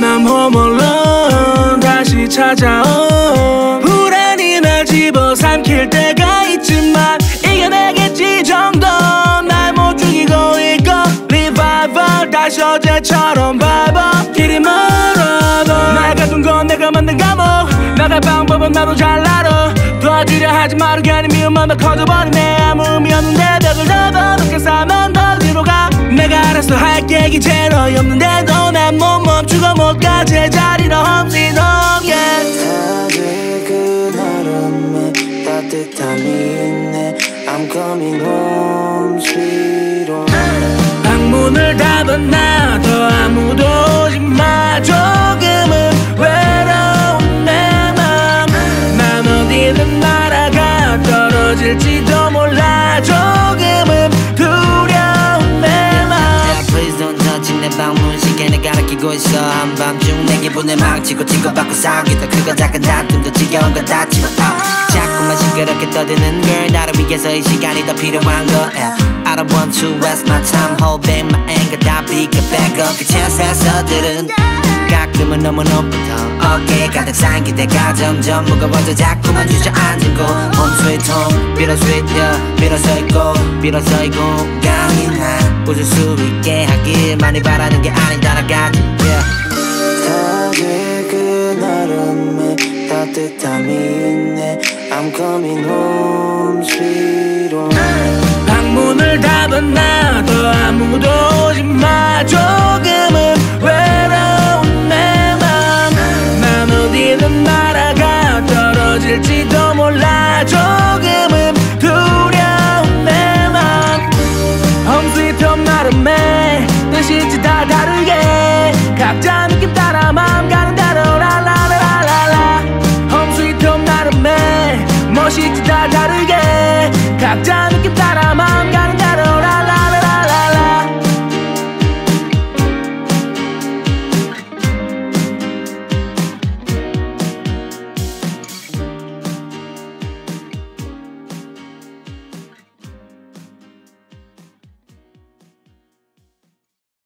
time I'm home alone 다시 찾아온 불안이나 집어삼킬 때가 있지만 이겨내겠지 정도 날 못 죽이고 있고 revival 다시 어제처럼 vibe 길이 멀어도 날 가둔 건 내가 만든 감옥 나갈 방법은 나도 잘 알아 도와주려 하지 말아 괜히 미움만 더 커져버리네 아무 의미 없는데 벽을 접어놓게 싸면 더 뒤로 가 내가 알아서 할게 이제 너희 없는데도 난 못 멈추고 못 가 제자리로 험신 아직 그날은 따뜻함이 있네 I'm coming home sweet home 방문을 닫은 나 더 아무도 오지 마 조금은 외로운 내 맘 난 어디든 날아가 떨어질지도 몰라 조금은 두려운 내 맘 Yeah please don't touch 내 방문 시계는 가리키고 있어 한밤중 내 기분을 망치고 칭거받고 싸우기도 크고 작은 다툼도 지겨운 건 닿지만 자꾸만 싱그럽게 떠드는 girl 나를 위해서 이 시간이 더 필요한 거 I don't want to waste my time holding my anger 다 비켜 back up 그 채색서들은 가끔은 너무 높았던 어깨에 가득 쌓인 기대가 점점 무거워져 자꾸만 주저앉고 Home sweet home 비로소 있고 비로소 이 공간이 난 웃을 수 있게 하길 많이 바라는 게 아닌 따라가지 아직 그날은 내 따뜻함이 있네 I'm coming home sweet home 방문을 닫은 나 더 아무도 오지 마 조금은 외로운 내 맘 난 어디든 날아가 떨어질지도 몰라 조금은 두려운 내 맘 Home sweet home 나름 매 뜻인지 다 다르게 각자 느낌 따라 마음 가는 대로 라라라라라 Home sweet home 나름 매 멋인지 다 다르게 각자